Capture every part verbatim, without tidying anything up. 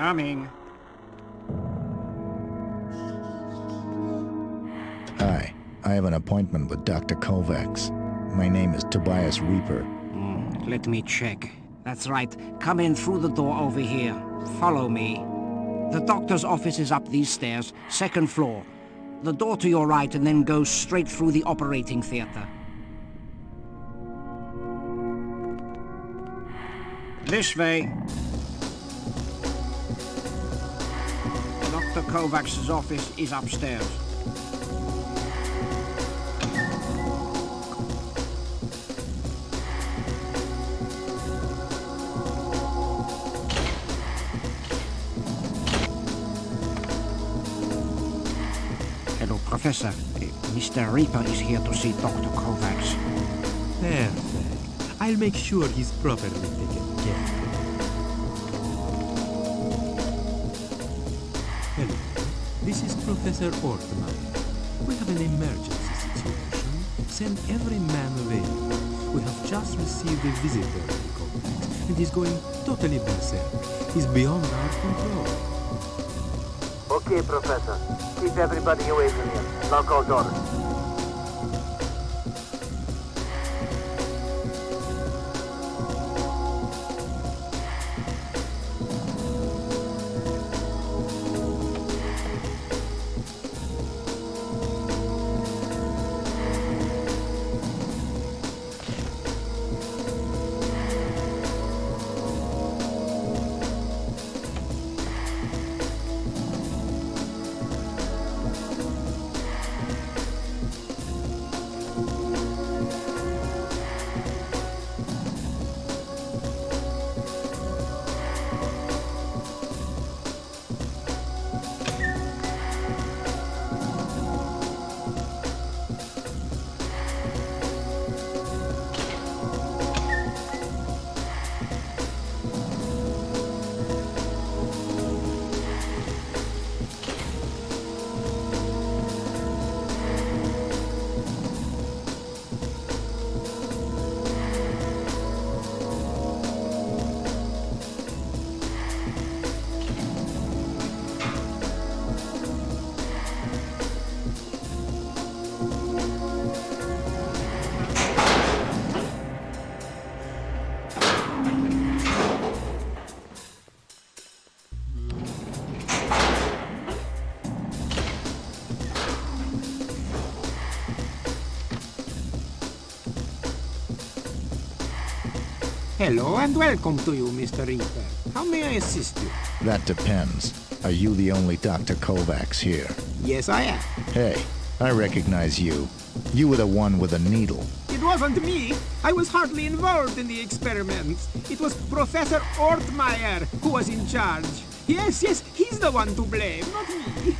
Coming. Hi, I have an appointment with Doctor Kovacs. My name is Tobias Rieper. Mm, let me check. That's right. Come in through the door over here. Follow me. The doctor's office is up these stairs, second floor. The door to your right, and then go straight through the operating theater. This way. Doctor Kovacs' office is upstairs. Hello, Professor. Uh, Mister Rieper is here to see Doctor Kovacs. Perfect. I'll make sure he's properly taken. Hello, this is Professor Ort-Meyer. We have an emergency situation. Send every man away. We have just received a visitor in contact, and he's going totally berserk. He's beyond our control. Okay, Professor. Keep everybody away from here. Lock all doors. Hello and welcome to you, Mister Rieper. How may I assist you? That depends. Are you the only Doctor Kovacs here? Yes, I am. Hey, I recognize you. You were the one with the needle. It wasn't me. I was hardly involved in the experiments. It was Professor Ort-Meyer who was in charge. Yes, yes, he's the one to blame, not me.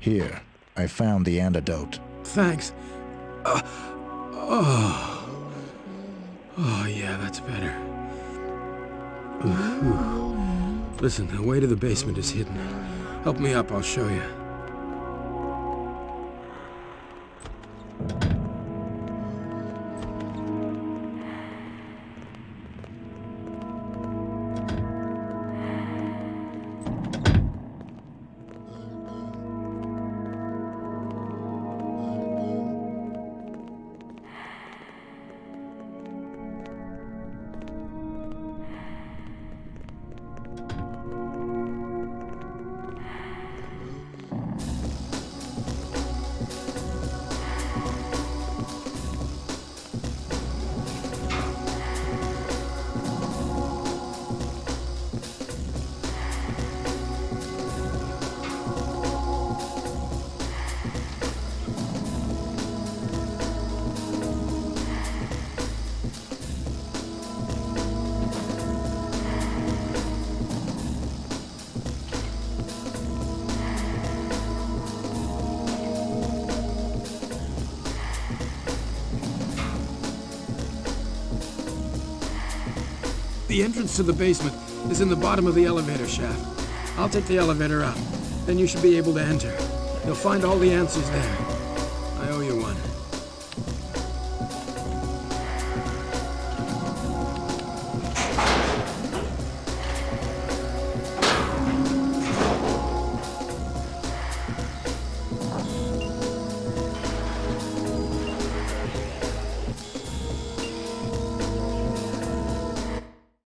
Here, I found the antidote. Thanks. Uh, oh. Oh, yeah, that's better. Ooh. Listen, the way to the basement is hidden. Help me up, I'll show you. The entrance to the basement is in the bottom of the elevator shaft. I'll take the elevator up. Then you should be able to enter. You'll find all the answers there.